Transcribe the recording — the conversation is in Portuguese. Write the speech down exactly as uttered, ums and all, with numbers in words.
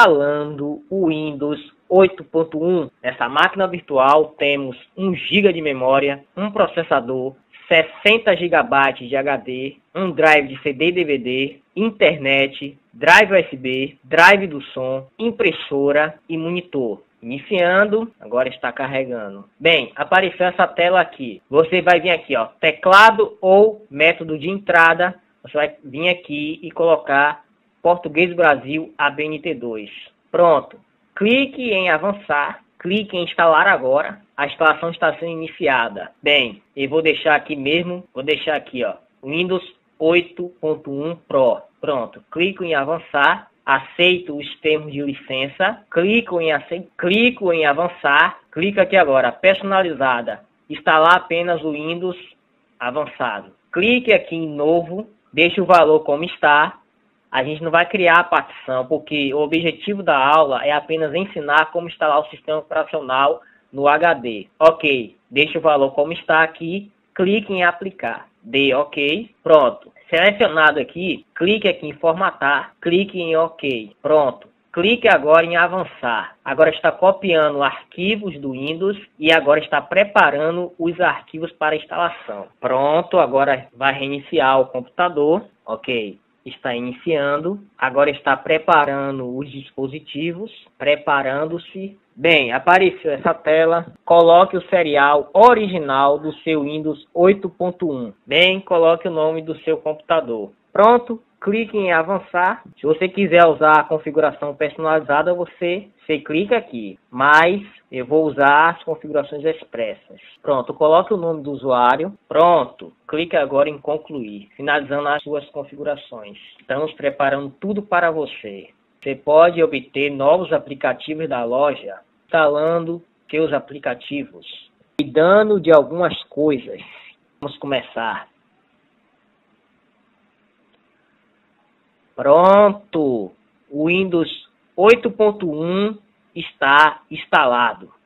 instalando o Windows oito ponto um. Nessa máquina virtual temos um gigabyte de memória, um processador, sessenta gigabytes de H D, um drive de C D e D V D, internet, drive U S B, drive do som, impressora e monitor. Iniciando, agora está carregando. Bem, apareceu essa tela aqui. Você vai vir aqui, ó, teclado ou método de entrada. Você vai vir aqui e colocar Português Brasil A B N T dois. Pronto. Clique em avançar. Clique em instalar agora. A instalação está sendo iniciada. Bem, eu vou deixar aqui mesmo. Vou deixar aqui, ó, Windows oito ponto um Pro. Pronto. Clico em avançar. Aceito os termos de licença. Clico em, ace... Clico em avançar. Clica aqui agora. Personalizada. Instalar apenas o Windows avançado. Clique aqui em novo. Deixe o valor como está. A gente não vai criar a partição, porque o objetivo da aula é apenas ensinar como instalar o sistema operacional no H D. Ok, deixe o valor como está aqui, clique em aplicar. Dê ok, pronto. Selecionado aqui, clique aqui em formatar, clique em ok, pronto. Clique agora em avançar. Agora está copiando arquivos do Windows e agora está preparando os arquivos para instalação. Pronto, agora vai reiniciar o computador. Ok, está iniciando. Agora está preparando os dispositivos, preparando-se. Bem, apareceu essa tela. Coloque o serial original do seu Windows oito ponto um. Bem, coloque o nome do seu computador. Pronto. Clique em avançar. Se você quiser usar a configuração personalizada, você, você clica aqui. Mas eu vou usar as configurações expressas. Pronto, coloque o nome do usuário. Pronto, clique agora em concluir, finalizando as suas configurações. Estamos preparando tudo para você. Você pode obter novos aplicativos da loja, instalando seus aplicativos, cuidando de algumas coisas. Vamos começar. Pronto, o Windows oito ponto um está instalado.